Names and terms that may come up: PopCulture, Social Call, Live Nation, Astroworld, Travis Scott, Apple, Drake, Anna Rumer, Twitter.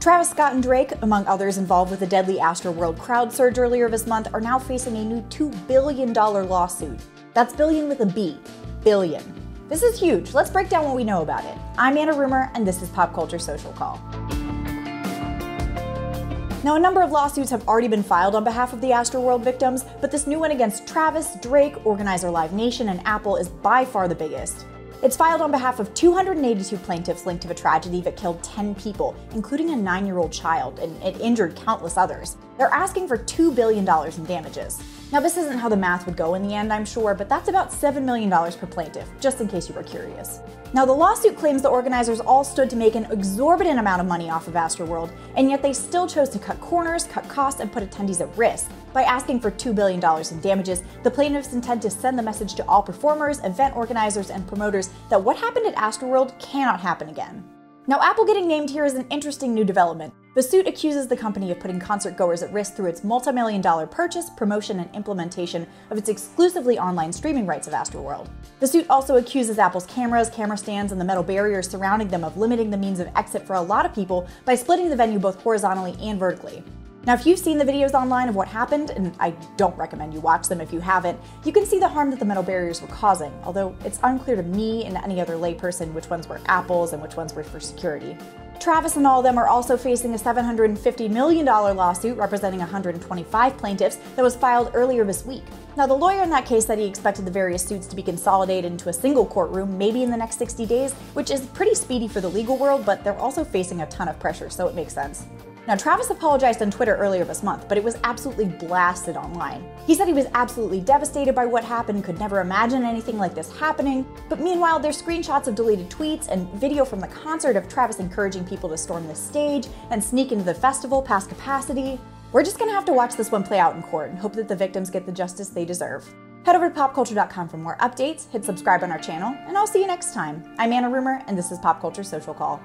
Travis Scott and Drake, among others involved with the deadly Astroworld crowd surge earlier this month, are now facing a new $2 billion lawsuit. That's billion with a B. Billion. This is huge. Let's break down what we know about it. I'm Anna Rumer, and this is Pop Culture Social Call. Now, a number of lawsuits have already been filed on behalf of the Astroworld victims, but this new one against Travis, Drake, organizer Live Nation, and Apple is by far the biggest. It's filed on behalf of 282 plaintiffs linked to a tragedy that killed 10 people, including a 9-year-old child, and it injured countless others. They're asking for $2 billion in damages. Now, this isn't how the math would go in the end, I'm sure, but that's about $7 million per plaintiff, just in case you were curious. Now, the lawsuit claims the organizers all stood to make an exorbitant amount of money off of Astroworld, and yet they still chose to cut corners, cut costs, and put attendees at risk. By asking for $2 billion in damages, the plaintiffs intend to send the message to all performers, event organizers, and promoters that what happened at Astroworld cannot happen again. Now, Apple getting named here is an interesting new development. The suit accuses the company of putting concert-goers at risk through its multi-million-dollar purchase, promotion, and implementation of its exclusively online streaming rights of Astroworld. The suit also accuses Apple's cameras, camera stands, and the metal barriers surrounding them of limiting the means of exit for a lot of people by splitting the venue both horizontally and vertically. Now, if you've seen the videos online of what happened, and I don't recommend you watch them if you haven't, you can see the harm that the metal barriers were causing, although it's unclear to me and any other layperson which ones were Apple's and which ones were for security. Travis and all of them are also facing a $750 million lawsuit representing 125 plaintiffs that was filed earlier this week. Now, the lawyer in that case said he expected the various suits to be consolidated into a single courtroom maybe in the next 60 days, which is pretty speedy for the legal world, but they're also facing a ton of pressure, so it makes sense. Now, Travis apologized on Twitter earlier this month, but it was absolutely blasted online. He said he was absolutely devastated by what happened, could never imagine anything like this happening, but meanwhile, there's screenshots of deleted tweets and video from the concert of Travis encouraging people to storm the stage and sneak into the festival past capacity. We're just gonna have to watch this one play out in court and hope that the victims get the justice they deserve. Head over to popculture.com for more updates, hit subscribe on our channel, and I'll see you next time. I'm Anna Rumer, and this is Pop Culture Social Call.